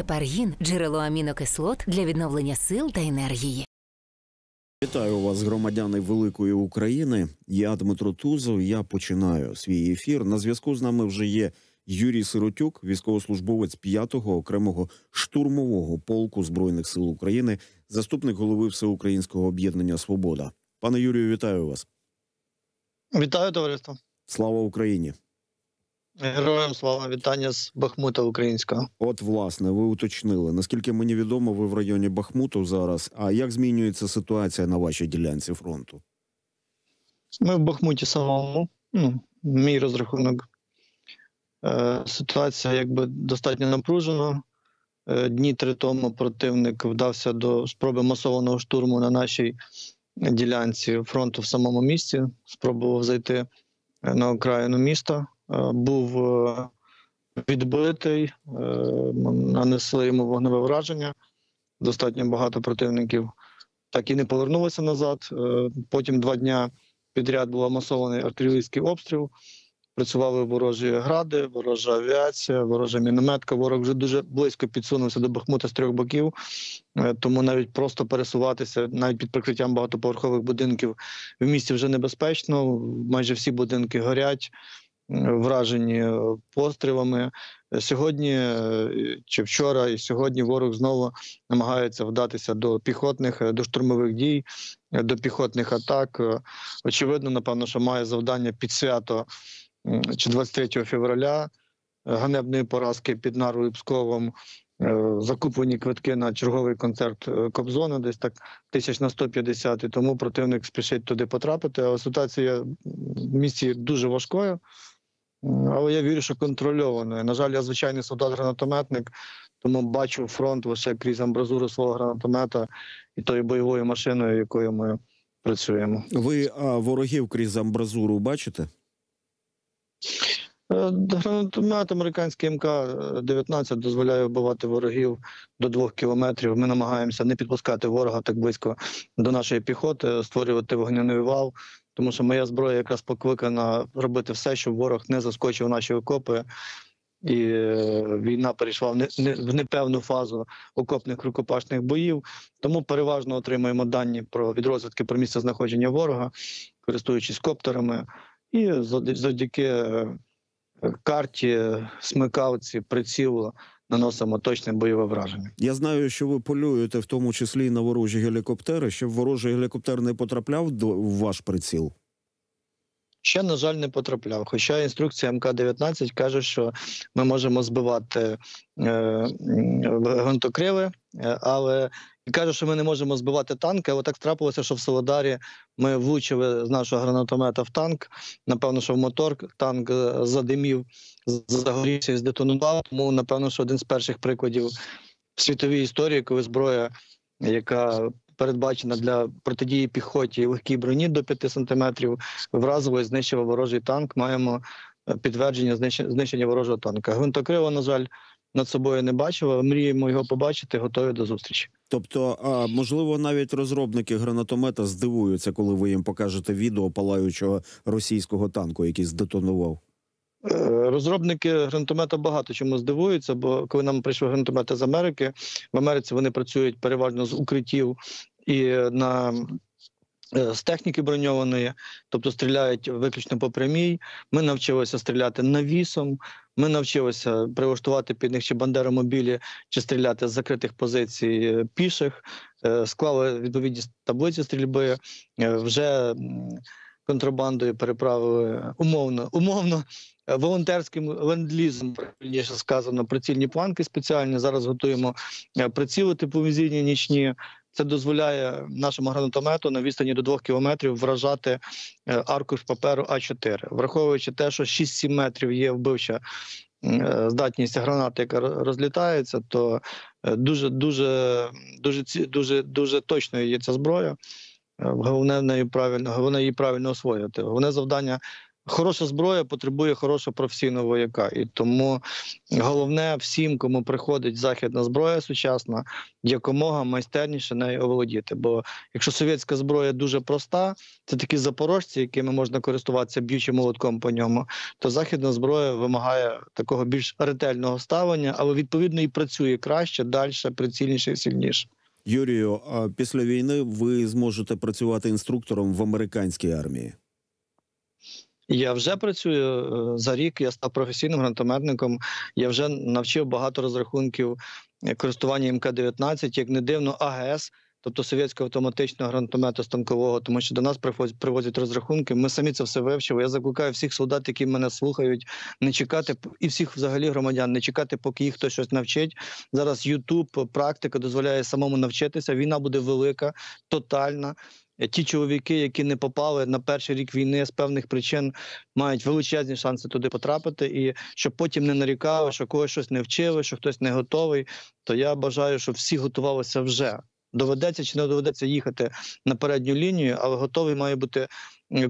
Гепаргін – джерело амінокислот для відновлення сил та енергії. Вітаю вас, громадяни Великої України. Я Дмитро Тузов, я починаю свій ефір. На зв'язку з нами вже є Юрій Сиротюк, військовослужбовець 5-го окремого штурмового полку Збройних сил України, заступник голови Всеукраїнського об'єднання «Свобода». Пане Юрію, вітаю вас. Вітаю, товариство. Слава Україні. Героям слава, вітання з Бахмута українського. От, власне, ви уточнили. Наскільки мені відомо, ви в районі Бахмуту зараз. А як змінюється ситуація на вашій ділянці фронту? Ми в Бахмуті самому. Ну, мій розрахунок. Ситуація, якби, достатньо напружена. Дні три тому противник вдався до спроби масованого штурму на нашій ділянці фронту в самому місті. Спробував зайти на окраїну міста. Був відбитий, нанесли йому вогневе враження, достатньо багато противників так і не повернулися назад. Потім два дня підряд був масований артилерійський обстріл, працювали ворожі гради, ворожа авіація, ворожа мінометка. Ворог вже дуже близько підсунувся до Бахмута з трьох боків, тому навіть просто пересуватися, навіть під прикриттям багатоповерхових будинків в місті вже небезпечно, майже всі будинки горять, вражені пострілами. Сьогодні, чи вчора, і сьогодні ворог знову намагається вдатися до піхотних, до штурмових дій, до піхотних атак. Очевидно, напевно, що має завдання під свято чи 23 февраля ганебної поразки під Нарвою і Псковом, закуплені квитки на черговий концерт Кобзона, десь так 1150, і тому противник спішить туди потрапити. Але ситуація в місті дуже важкою, але я вірю, що контрольованою. На жаль, я звичайний солдат-гранатометник, тому бачу фронт лише крізь амбразуру свого гранатомета і тою бойовою машиною, якою ми працюємо. Ви ворогів крізь амбразуру бачите? Гранатомет американський МК-19 дозволяє вбивати ворогів до 2 кілометрів. Ми намагаємося не підпускати ворога так близько до нашої піхоти, створювати вогняний вал, тому що моя зброя якраз покликана робити все, щоб ворог не заскочив наші окопи. І війна перейшла в непевну фазу окопних рукопашних боїв, тому переважно отримуємо дані про відрозвідки про місце знаходження ворога, користуючись коптерами, і завдяки карті, смикалці, прицілу наносимо точне бойове враження. Я знаю, що ви полюєте в тому числі і на ворожі гелікоптери. Щоб ворожий гелікоптер не потрапляв в ваш приціл? Ще, на жаль, не потрапляв. Хоча інструкція МК-19 каже, що ми можемо збивати гвинтокрили, але каже, що ми не можемо збивати танки, але так трапилося, що в Солодарі ми влучили з нашого гранатомета в танк. Напевно, що в мотор танк задимів, загорівся і здетонував. Тому, напевно, що один з перших прикладів в світовій історії, коли зброя, яка передбачена для протидії піхоті і легкій броні до 5 сантиметрів, вразила і знищила ворожий танк. Маємо підтвердження знищення ворожого танка. Гвинтокрила, на жаль, над собою не бачила. Мріємо його побачити, готові до зустрічі. Тобто, можливо, навіть розробники гранатомета здивуються, коли ви їм покажете відео палаючого російського танку, який здетонував? Розробники гранатомета багато чому здивуються, бо коли нам прийшли гранатомети з Америки, в Америці вони працюють переважно з укриттів і з техніки броньованої, тобто стріляють виключно по прямій. Ми навчилися стріляти навісом, ми навчилися прилаштувати під них чи бандеромобілі, чи стріляти з закритих позицій піших, склали відповідні таблиці стрільби, вже контрабандою переправили умовно волонтерським ленд-лізом, правильніше сказано, прицільні планки спеціальні. Зараз готуємо приціли типовізійні нічні. Це дозволяє нашому гранатомету на відстані до 2 кілометрів вражати аркуш паперу А4. Враховуючи те, що 6-7 метрів є вбивча здатність гранати, яка розлітається, то дуже точною є ця зброя. Головне її правильно освоювати. Головне завдання хороша зброя потребує хорошого професійного вояка. І тому головне всім, кому приходить західна зброя сучасна, якомога майстерніше нею оволодіти. Бо якщо совєтська зброя дуже проста, це такі запорожці, якими можна користуватися б'ючим молотком по ньому, то західна зброя вимагає такого більш ретельного ставлення, але відповідно і працює краще, далі, прицільніше і сильніше. Юрію, а після війни ви зможете працювати інструктором в американській армії? Я вже працюю. За рік я став професійним гранатометником. Я вже навчив багато розрахунків користування МК-19, як не дивно, АГС, тобто совєтського автоматичного гранатомета станкового, тому що до нас привозять розрахунки. Ми самі це все вивчили. Я закликаю всіх солдат, які мене слухають, не чекати, і всіх взагалі громадян, не чекати, поки їх хтось щось навчить. Зараз YouTube, практика дозволяє самому навчитися. Війна буде велика, тотальна. Ті чоловіки, які не попали на перший рік війни, з певних причин мають величезні шанси туди потрапити. І щоб потім не нарікали, що когось щось не вчили, що хтось не готовий, то я бажаю, щоб всі готувалися вже. Доведеться чи не доведеться їхати на передню лінію, але готовий має бути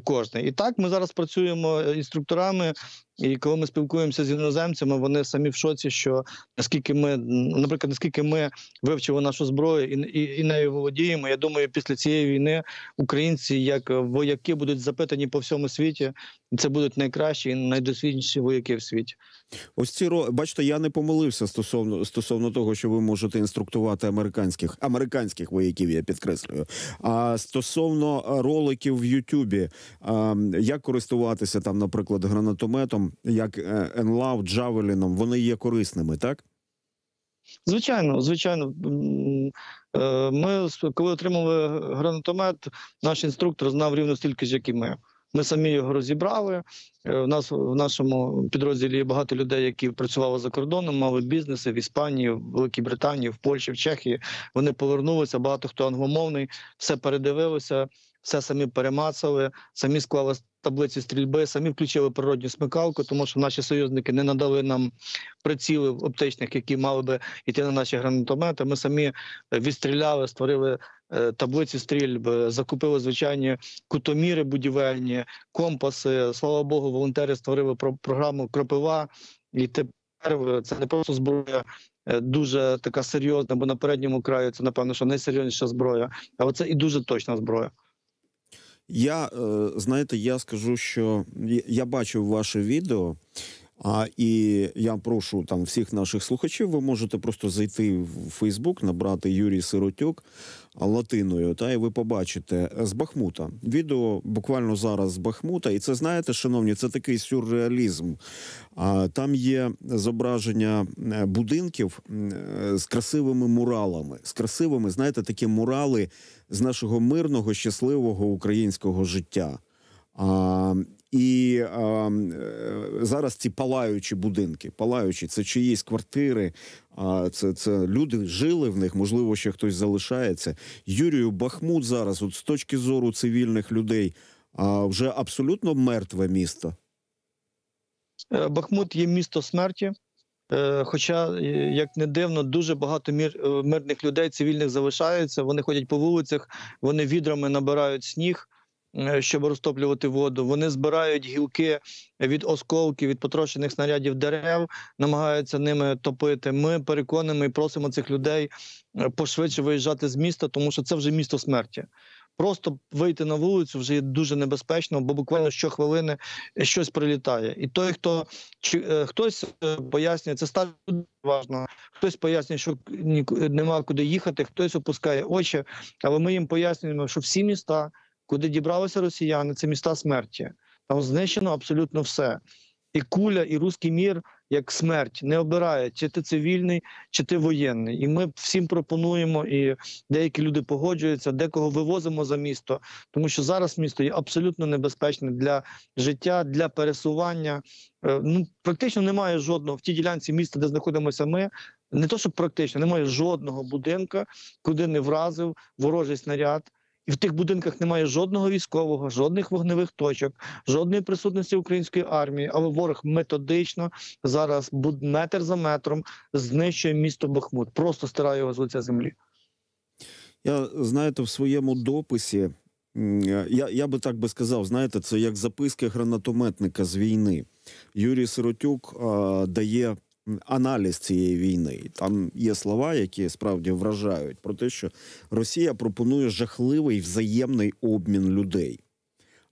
кожний. І так, ми зараз працюємо інструкторами, і коли ми спілкуємося з іноземцями, вони самі в шоці, що наскільки ми, наприклад, наскільки ми вивчили нашу зброю і нею володіємо. Я думаю, після цієї війни українці як вояки будуть запитані по всьому світі. Це будуть найкращі і найдосвідченіші вояки в світі. Ось ці роки, бачите, я не помилився стосовно того, що ви можете інструктувати американських вояків, я підкреслюю. А стосовно роликів в Ютубі, як користуватися там, наприклад, гранатометом, як NLAW, Джавеліном, вони є корисними, так? Звичайно, звичайно. Ми, коли отримали гранатомет, наш інструктор знав рівно стільки ж, як і ми. Ми самі його розібрали. В нашому підрозділі є багато людей, які працювали за кордоном, мали бізнеси в Іспанії, в Великій Британії, в Польщі, в Чехії. Вони повернулися, багато хто англомовний, все передивилися, все самі перемацали, самі склали таблиці стрільби, самі включили природню смикалку, тому що наші союзники не надали нам прицілів оптичних, які мали би йти на наші гранатомети. Ми самі відстріляли, створили таблиці стрільби, закупили звичайні кутоміри будівельні, компаси. Слава Богу, волонтери створили програму «Кропива». І тепер це не просто зброя, дуже така серйозна, бо на передньому краю це, напевно, що найсерйозніша зброя, але це і дуже точна зброя. Я, знаєте, я скажу, що я бачив ваше відео, і я прошу там всіх наших слухачів, ви можете просто зайти в Фейсбук, набрати Юрій Сиротюк латиною, та, і ви побачите з Бахмута. Відео буквально зараз з Бахмута, і це, знаєте, шановні, це такий сюрреалізм. Там є зображення будинків з красивими муралами, з красивими, знаєте, такі мурали з нашого мирного, щасливого українського життя. І зараз ці палаючі будинки, палаючі, це чиїсь квартири, це люди жили в них, можливо, ще хтось залишається. Юрію, Бахмут зараз, от з точки зору цивільних людей, вже абсолютно мертве місто? Бахмут є місто смерті. Хоча, як не дивно, дуже багато мирних людей, цивільних залишаються, вони ходять по вулицях, вони відрами набирають сніг, щоб розтоплювати воду. Вони збирають гілки від осколків, від потрощених снарядів дерев, намагаються ними топити. Ми переконуємо і просимо цих людей пошвидше виїжджати з міста, тому що це вже місто смерті. Просто вийти на вулицю вже є дуже небезпечно, бо буквально щохвилини щось прилітає. І той, хтось пояснює, це стало важливо, хтось пояснює, що нема куди їхати, хтось опускає очі, але ми їм пояснюємо, що всі міста, куди дібралися росіяни, це міста смерті. Там знищено абсолютно все. І куля, і руський мір, як смерть, не обирає, чи ти цивільний, чи ти воєнний. І ми всім пропонуємо, і деякі люди погоджуються, декого вивозимо за місто, тому що зараз місто є абсолютно небезпечне для життя, для пересування. Ну, практично немає жодного, в тій ділянці міста, де знаходимося ми, не то що практично, немає жодного будинку, куди не вразив ворожий снаряд. І в тих будинках немає жодного військового, жодних вогневих точок, жодної присутності української армії, але ворог методично зараз метр за метром знищує місто Бахмут, просто стирає його з лиця землі. Я, знаєте, в своєму дописі Я би так би сказав, знаєте, це як записки гранатометника з війни. Юрій Сиротюк дає аналіз цієї війни. Там є слова, які справді вражають, про те, що Росія пропонує жахливий взаємний обмін людей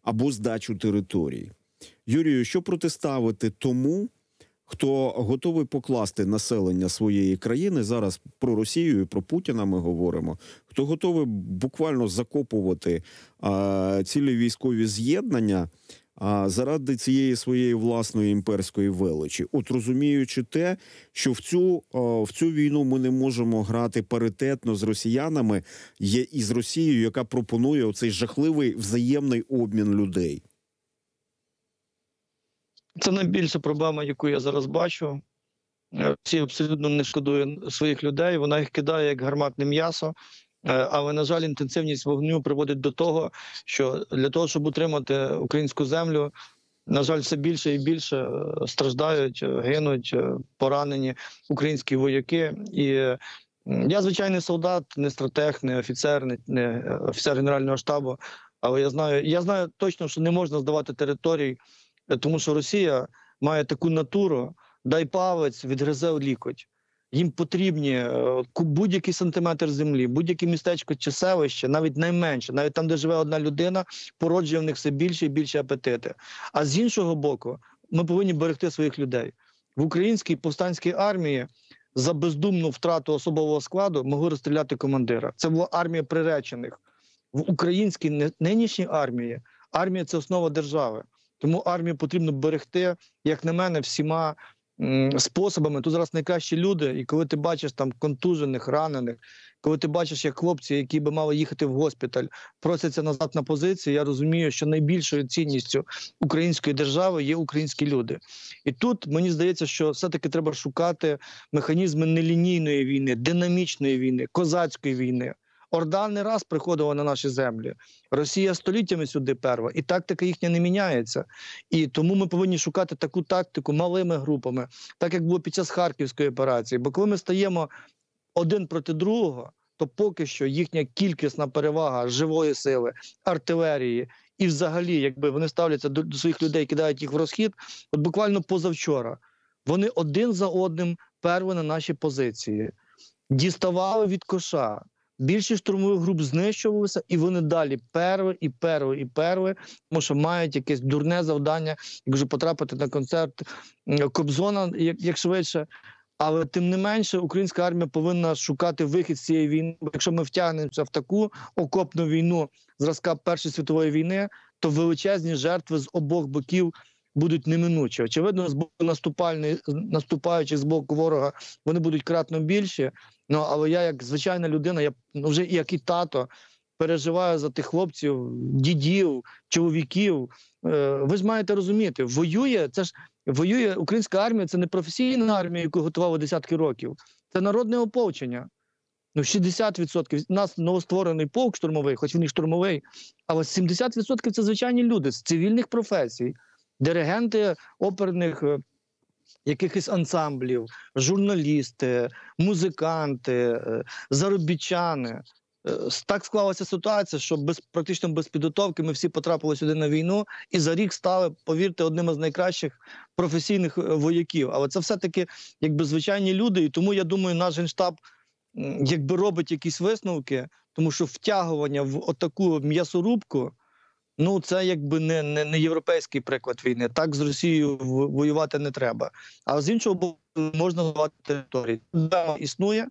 або здачу територій. Юрію, що протиставити тому, хто готовий покласти населення своєї країни, зараз про Росію і про Путіна ми говоримо, хто готовий буквально закопувати цілі військові з'єднання заради цієї своєї власної імперської величі. От розуміючи те, що в цю війну ми не можемо грати паритетно з росіянами, є і з Росією, яка пропонує оцей жахливий взаємний обмін людей. Це найбільша проблема, яку я зараз бачу. Росія абсолютно не шкодує своїх людей, вона їх кидає як гарматне м'ясо. Але, на жаль, інтенсивність вогню приводить до того, що для того, щоб утримати українську землю, на жаль, все більше і більше страждають, гинуть, поранені українські вояки. І я звичайний солдат, не стратег, не офіцер Генерального штабу, але я знаю точно, що не можна здавати територій, тому що Росія має таку натуру, дай палець, відгризе лікоть. Їм потрібні будь-який сантиметр землі, будь-яке містечко чи селище, навіть найменше, навіть там, де живе одна людина, породжує в них все більше і більше апетити. А з іншого боку, ми повинні берегти своїх людей. В українській повстанській армії за бездумну втрату особового складу могли розстріляти командира. Це була армія приречених. В українській нинішній армії армія – це основа держави. Тому армію потрібно берегти, як на мене, всіма способами. Тут зараз найкращі люди, і коли ти бачиш там контужених, ранених, коли ти бачиш, як хлопці, які би мали їхати в госпіталь, просяться назад на позиції, я розумію, що найбільшою цінністю української держави є українські люди. І тут, мені здається, що все-таки треба шукати механізми нелінійної війни, динамічної війни, козацької війни. Орда не раз приходила на наші землі. Росія століттями сюди перла, і тактика їхня не міняється. І тому ми повинні шукати таку тактику малими групами, так як було під час Харківської операції. Бо коли ми стаємо один проти другого, то поки що їхня кількісна перевага живої сили, артилерії і взагалі, якби вони ставляться до своїх людей, кидають їх в розхід, от буквально позавчора вони один за одним перли на наші позиції, діставали від коша. Більшість штурмових груп знищувалися, і вони далі перли, тому що мають якесь дурне завдання, як вже потрапити на концерт Кобзона, як швидше. Але, тим не менше, українська армія повинна шукати вихід з цієї війни. Бо якщо ми втягнемося в таку окопну війну зразка Першої світової війни, то величезні жертви з обох боків будуть неминучі. Очевидно, з боку наступаючих з боку ворога вони будуть кратно більші. Ну, але я, як звичайна людина, я вже як і тато, переживаю за тих хлопців, дідів, чоловіків. Ви ж маєте розуміти, воює українська армія, це не професійна армія, яку готували десятки років. Це народне ополчення. Ну, 60% у нас новостворений полк штурмовий, хоч він і штурмовий, але 70% це звичайні люди з цивільних професій. Диригенти оперних якихось ансамблів, журналісти, музиканти, заробітчани. Так склалася ситуація, що практично без підготовки ми всі потрапили сюди на війну і за рік стали, повірте, одним із найкращих професійних вояків. Але це все-таки якби звичайні люди, і тому, я думаю, наш Генштаб якби робить якісь висновки, тому що втягування в отаку м'ясорубку, ну, це якби не європейський приклад війни. Так з Росією воювати не треба. А з іншого боку, можна здавати території. Це існує,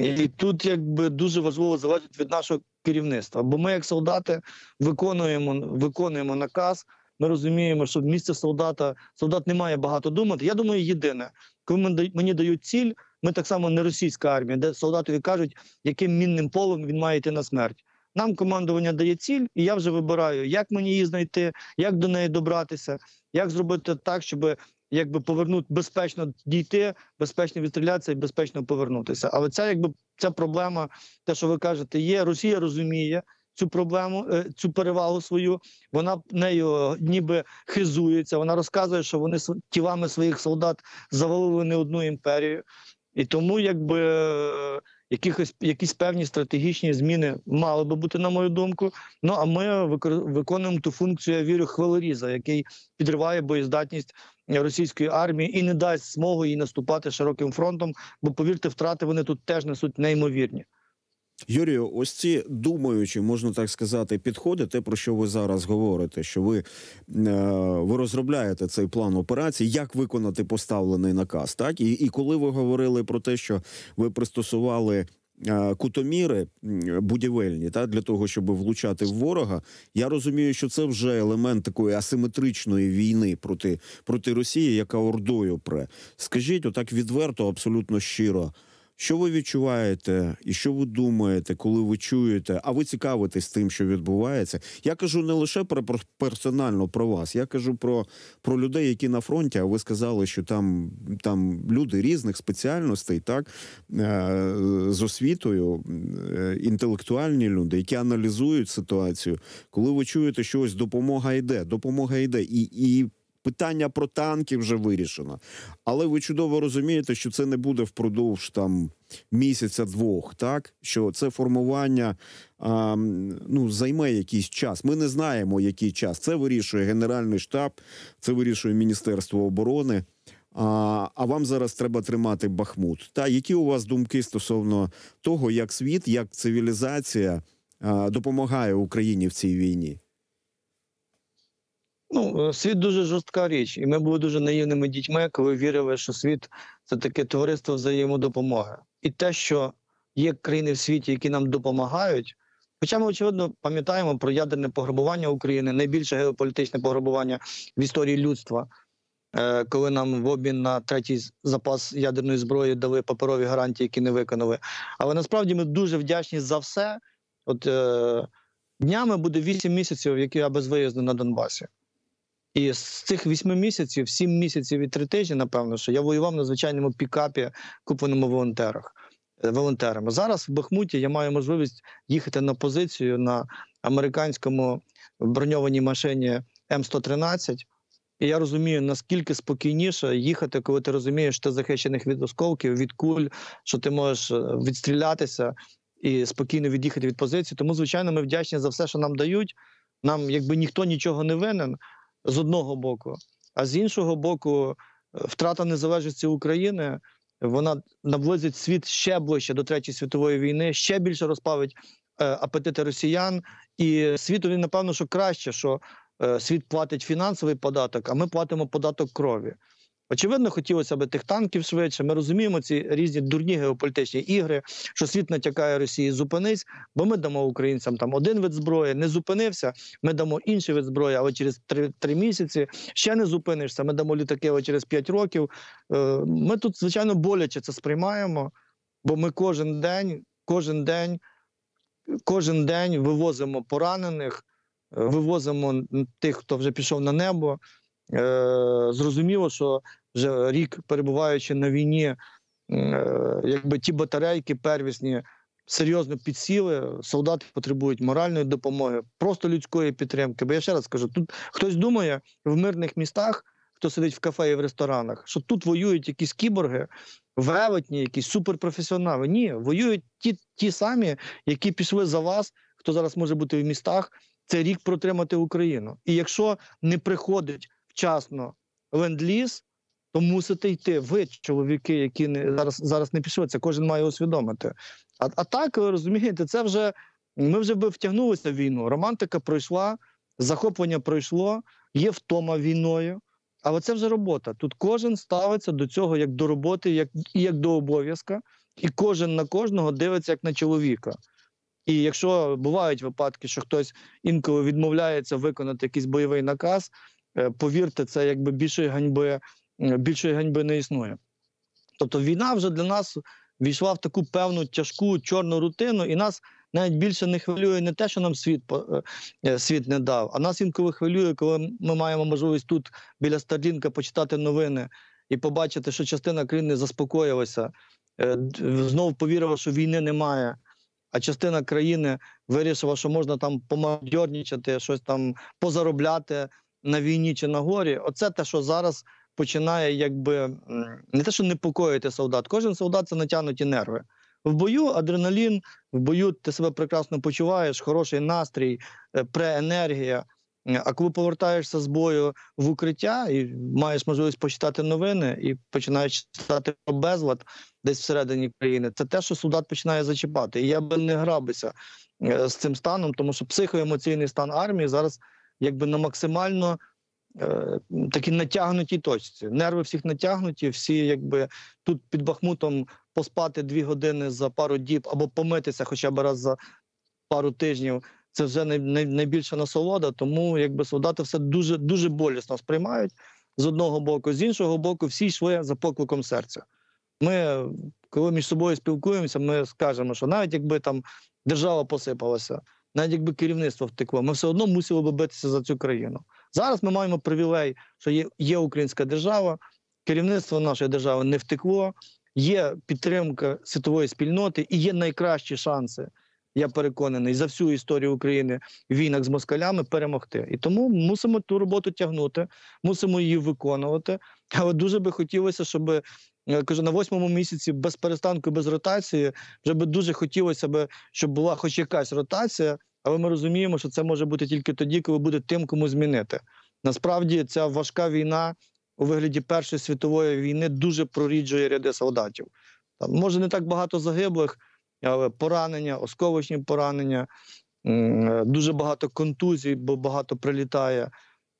і тут якби дуже важливо залежить від нашого керівництва. Бо ми, як солдати, виконуємо наказ. Ми розуміємо, що місце солдат не має багато думати. Я думаю, єдине, коли мені дають ціль, ми так само не російська армія, де солдатові кажуть, яким мінним полем він має йти на смерть. Нам командування дає ціль, і я вже вибираю, як мені її знайти, як до неї добратися, як зробити так, щоб повернути, безпечно дійти, безпечно відстрілятися і безпечно повернутися. Але ця проблема, те, що ви кажете, є. Росія розуміє цю проблему, цю перевагу свою, вона нею ніби хизується, вона розказує, що вони тілами своїх солдат завалили не одну імперію. І тому якісь певні стратегічні зміни мали би бути, на мою думку. Ну, а ми виконуємо ту функцію, я вірю, хвилеріза, який підриває боєздатність російської армії і не дасть змогу їй наступати широким фронтом, бо, повірте, втрати вони тут теж несуть неймовірні. Юрію, ось ці думаючі, можна так сказати, підходи, те, про що ви зараз говорите, що ви розробляєте цей план операції, як виконати поставлений наказ, так? І коли ви говорили про те, що ви пристосували кутоміри будівельні, так, для того, щоб влучати в ворога, я розумію, що це вже елемент такої асиметричної війни проти Росії, яка ордою пре. Скажіть, отак відверто, абсолютно щиро, що ви відчуваєте і що ви думаєте, коли ви чуєте, а ви цікавитесь тим, що відбувається? Я кажу не лише персонально про вас, я кажу про людей, які на фронті, а ви сказали, що там люди різних спеціальностей, так, з освітою, інтелектуальні люди, які аналізують ситуацію. Коли ви чуєте, що ось допомога йде, і питання про танки вже вирішено. Але ви чудово розумієте, що це не буде впродовж там місяця-двох, так? Що це формування займе якийсь час. Ми не знаємо, який час. Це вирішує Генеральний штаб, це вирішує Міністерство оборони. А вам зараз треба тримати Бахмут. Та, які у вас думки стосовно того, як світ, як цивілізація допомагає Україні в цій війні? Ну, світ дуже жорстка річ, і ми були дуже наївними дітьми, коли вірили, що світ – це таке товариство взаємодопомоги. І те, що є країни в світі, які нам допомагають, хоча ми, очевидно, пам'ятаємо про ядерне пограбування України, найбільше геополітичне пограбування в історії людства, коли нам в обмін на третій запас ядерної зброї дали паперові гарантії, які не виконали. Але насправді ми дуже вдячні за все. От днями буде 8 місяців, які я безвиїзно на Донбасі. І з цих 8 місяців, 7 місяців і 3 тижні, напевно, що я воював на звичайному пікапі, купленому волонтерами. Зараз в Бахмуті я маю можливість їхати на позицію на американському броньованій машині М113. І я розумію, наскільки спокійніше їхати, коли ти розумієш, що ти захищених від осколків, від куль, що ти можеш відстрілятися і спокійно від'їхати від позиції. Тому, звичайно, ми вдячні за все, що нам дають. Нам, якби, ніхто нічого не винен, з одного боку. А з іншого боку, втрата незалежності України, вона наблизить світ ще ближче до Третьої світової війни, ще більше розпалить апетити росіян. І світові, напевно, що краще, що світ платить фінансовий податок, а ми платимо податок крові. Очевидно, хотілося б тих танків швидше. Ми розуміємо ці різні дурні геополітичні ігри, що світ натякає Росії: зупинись, бо ми дамо українцям там один вид зброї, не зупинився, ми дамо інший вид зброї, але через 3 місяці ще не зупинишся, ми дамо літаки, але через 5 років. Ми тут, звичайно, боляче це сприймаємо, бо ми кожен день вивозимо поранених, вивозимо тих, хто вже пішов на небо. Зрозуміло, що вже рік, перебуваючи на війні, якби ті батарейки первісні серйозно підсіли, солдати потребують моральної допомоги, просто людської підтримки. Бо я ще раз скажу, тут хтось думає в мирних містах, хто сидить в кафе і в ресторанах, що тут воюють якісь кіборги, велетні, якісь суперпрофесіонали. Ні, воюють ті самі, які пішли за вас, хто зараз може бути в містах, цей рік протримати Україну. І якщо не приходить вчасно ленд-ліз, то мусите йти ви, чоловіки, які зараз не пішли. Це кожен має усвідомити. А так, розумієте, це вже ми вже би втягнулися в війну. Романтика пройшла, захоплення пройшло, є втома війною, але це вже робота. Тут кожен ставиться до цього як до роботи, як до обов'язка, і кожен на кожного дивиться як на чоловіка. І якщо бувають випадки, що хтось інколи відмовляється виконати якийсь бойовий наказ, повірте, це якби більшої ганьби не існує. Тобто війна вже для нас війшла в таку певну тяжку чорну рутину, і нас навіть більше не хвилює не те, що нам світ не дав, а нас інколи хвилює, коли ми маємо можливість тут біля Старлінка почитати новини і побачити, що частина країни заспокоїлася, знов повірила, що війни немає. А частина країни вирішила, що можна там помадьорнічати, щось там позаробляти на війні чи на горі. Оце те, що зараз починає, якби, не те, що непокоїти солдат. Кожен солдат – це натягнуті нерви. В бою адреналін, в бою ти себе прекрасно почуваєш, хороший настрій, преенергія. А коли повертаєшся з бою в укриття і маєш можливість почитати новини і починаєш читати про безлад десь всередині країни, це те, що солдат починає зачіпати. І я би не грабився з цим станом, тому що психоемоційний стан армії зараз якби на максимально такі натягнутій точці. Нерви всіх натягнуті, всі якби тут під Бахмутом поспати 2 години за пару діб або помитися хоча б раз за пару тижнів. Це вже найбільша насолода, тому якби солдати все дуже болісно сприймають з одного боку. З іншого боку, всі йшли за покликом серця. Ми, коли між собою спілкуємося, ми скажемо, що навіть якби там держава посипалася, навіть якби керівництво втекло, ми все одно мусили би битися за цю країну. Зараз ми маємо привілей, що є українська держава, керівництво нашої держави не втекло, є підтримка світової спільноти і є найкращі шанси, я переконаний, за всю історію України в війнах з москалями перемогти. І тому мусимо ту роботу тягнути, мусимо її виконувати. Але дуже би хотілося, щоб, я кажу, на 8-му місяці без перестанку, без ротації, вже би дуже хотілося б, щоб була хоч якась ротація, але ми розуміємо, що це може бути тільки тоді, коли буде тим, кому змінити. Насправді ця важка війна у вигляді Першої світової війни дуже проріджує ряди солдатів. Там, може, не так багато загиблих, але поранення, осколочні поранення, дуже багато контузій, бо багато прилітає.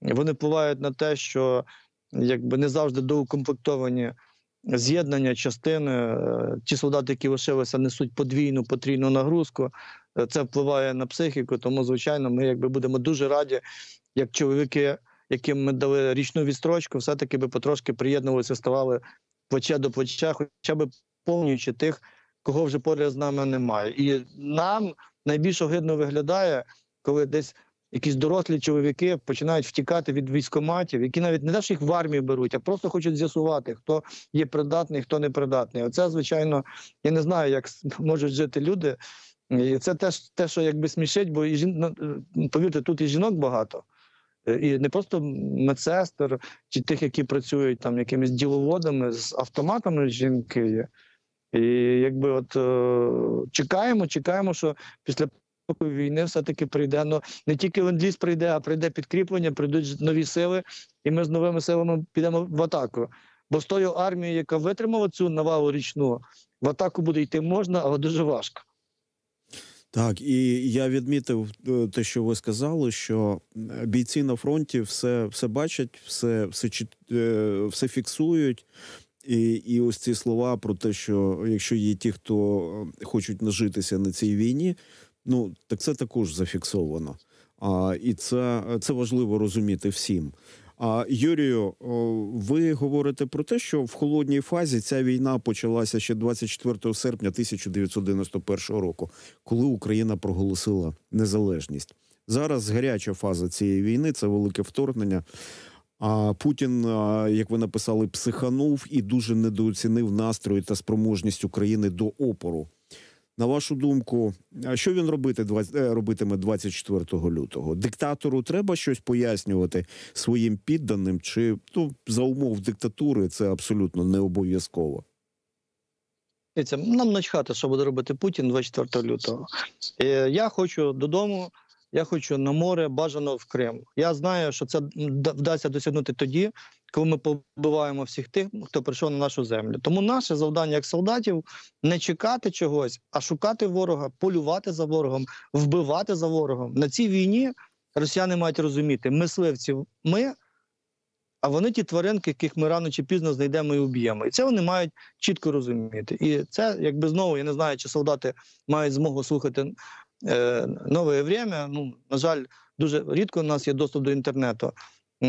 Вони впливають на те, що якби не завжди доукомплектовані з'єднання, частини. Ті солдати, які лишилися, несуть подвійну, потрійну нагрузку. Це впливає на психіку, тому, звичайно, ми якби будемо дуже раді, як чоловіки, яким ми дали річну відстрочку, все-таки би потрошки приєднувалися, ставали плече до плеча, хоча б повністю тих, кого вже поряд з нами немає. І нам найбільш огидно виглядає, коли десь якісь дорослі чоловіки починають втікати від військкоматів, які навіть не те, що їх в армію беруть, а просто хочуть з'ясувати, хто є придатний, хто не придатний. Оце, звичайно, я не знаю, як можуть жити люди. І це теж те, що якби смішить, бо, повірте, тут і жінок багато. І не просто медсестер, чи тих, які працюють там якимись діловодами, з автоматами жінки є. І якби от чекаємо, що після війни все-таки прийде, ну не тільки ленд-ліз прийде, а прийде підкріплення, прийдуть нові сили, і ми з новими силами підемо в атаку. Бо з тою армією, яка витримала цю навалу річну, в атаку буде йти можна, але дуже важко. Так, і я відмітив те, що ви сказали, що бійці на фронті все бачать, все фіксують. І ось ці слова про те, що якщо є ті, хто хочуть нажитися на цій війні, ну, так це також зафіксовано. І це важливо розуміти всім. Юрію, ви говорите про те, що в холодній фазі ця війна почалася ще 24 серпня 1991 року, коли Україна проголосила незалежність. Зараз гаряча фаза цієї війни – це велике вторгнення. А Путін, як ви написали, психанув і дуже недооцінив настрої та спроможність України до опору. На вашу думку, що він робитиме 24 лютого? Диктатору треба щось пояснювати своїм підданим? Чи за умов диктатури це абсолютно не обов'язково? Нам начхати, що буде робити Путін 24 лютого. Я хочу додому. Я хочу на море, бажано в Крим. Я знаю, що це вдасться досягнути тоді, коли ми побиваємо всіх тих, хто прийшов на нашу землю. Тому наше завдання як солдатів – не чекати чогось, а шукати ворога, полювати за ворогом, вбивати за ворогом. На цій війні росіяни мають розуміти, мисливці ми, а вони ті тваринки, яких ми рано чи пізно знайдемо і уб'ємо. І це вони мають чітко розуміти. І це, якби знову, я не знаю, чи солдати мають змогу слухати нове время, ну, на жаль, дуже рідко у нас є доступ до інтернету,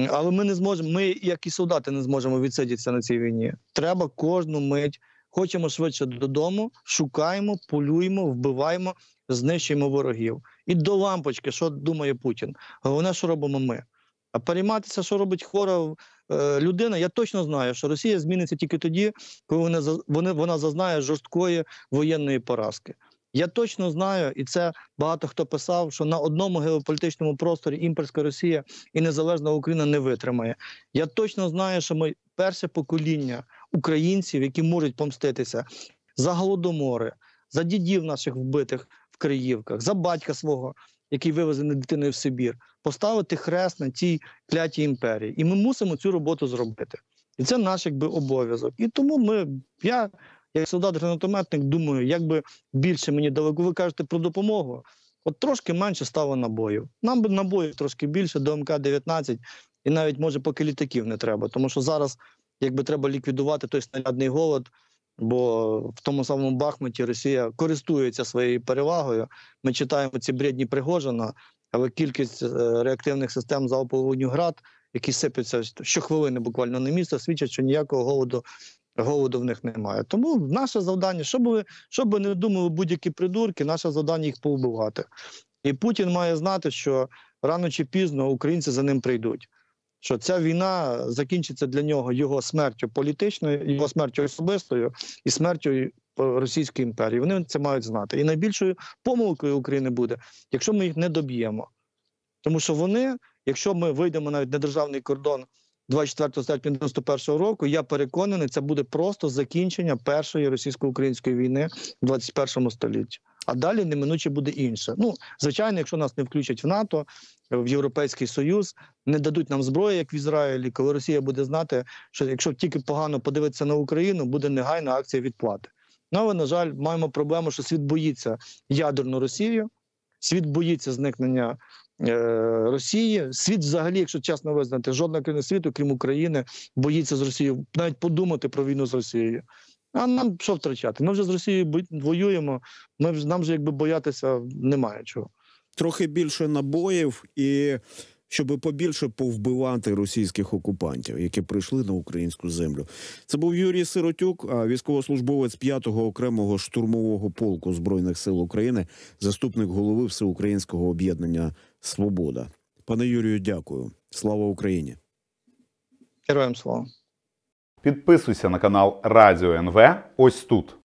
але ми не зможемо, ми, як і солдати, не зможемо відсидітися на цій війні. Треба кожну мить, хочемо швидше додому, шукаємо, полюємо, вбиваємо, знищуємо ворогів. І до лампочки, що думає Путін. Головне, що робимо ми. А перейматися, що робить хвора людина, я точно знаю, що Росія зміниться тільки тоді, коли вона зазнає жорсткої воєнної поразки. Я точно знаю, і це багато хто писав, що на одному геополітичному просторі імперська Росія і незалежна Україна не витримає. Я точно знаю, що ми перше покоління українців, які можуть помститися за Голодомори, за дідів наших вбитих в Криївках, за батька свого, який вивезений дитиною в Сибір, поставити хрест на цій клятій імперії. І ми мусимо цю роботу зробити. І це наш, якби, обов'язок. І тому я, як солдат-гранатометник, думаю, якби більше мені дали, ви кажете про допомогу, от трошки менше стало набоїв. Нам би набоїв трошки більше до МК-19, і навіть, може, поки літаків не треба, тому що зараз, якби, треба ліквідувати той снарядний голод, бо в тому самому Бахмуті Росія користується своєю перевагою. Ми читаємо ці бредні Пригожина, але кількість реактивних систем залпового вогню «Град», які сипляться щохвилини буквально на місто, свідчать, що ніякого голоду в них немає. Тому наше завдання, щоб не думали будь-які придурки, наше завдання їх повбивати. І Путін має знати, що рано чи пізно українці за ним прийдуть. Що ця війна закінчиться для нього його смертю політичною, його смертю особистою і смертю Російської імперії. Вони це мають знати. І найбільшою помилкою України буде, якщо ми їх не доб'ємо. Тому що вони, якщо ми вийдемо навіть на державний кордон 24 серпня 91-го року, я переконаний, це буде просто закінчення першої російсько-української війни в 21 столітті. А далі неминуче буде інше. Ну, звичайно, якщо нас не включать в НАТО, в Європейський Союз, не дадуть нам зброї, як в Ізраїлі, коли Росія буде знати, що якщо тільки погано подивитися на Україну, буде негайна акція відплати. Ну, але, на жаль, маємо проблему, що світ боїться ядерну Росію, світ боїться зникнення Росії. Світ взагалі, якщо чесно визнати, жодна країна світу, крім України, боїться з Росією, навіть подумати про війну з Росією. А нам що втрачати? Ми вже з Росією воюємо, нам вже, якби, боятися немає чого. Трохи більше набоїв, і щоб побільше повбивати російських окупантів, які прийшли на українську землю. Це був Юрій Сиротюк, військовослужбовець 5-го окремого штурмового полку Збройних сил України, заступник голови Всеукраїнського об'єднання «Свобода». Пане Юрію, дякую. Слава Україні! Героям слава! Підписуйся на канал Радіо НВ ось тут.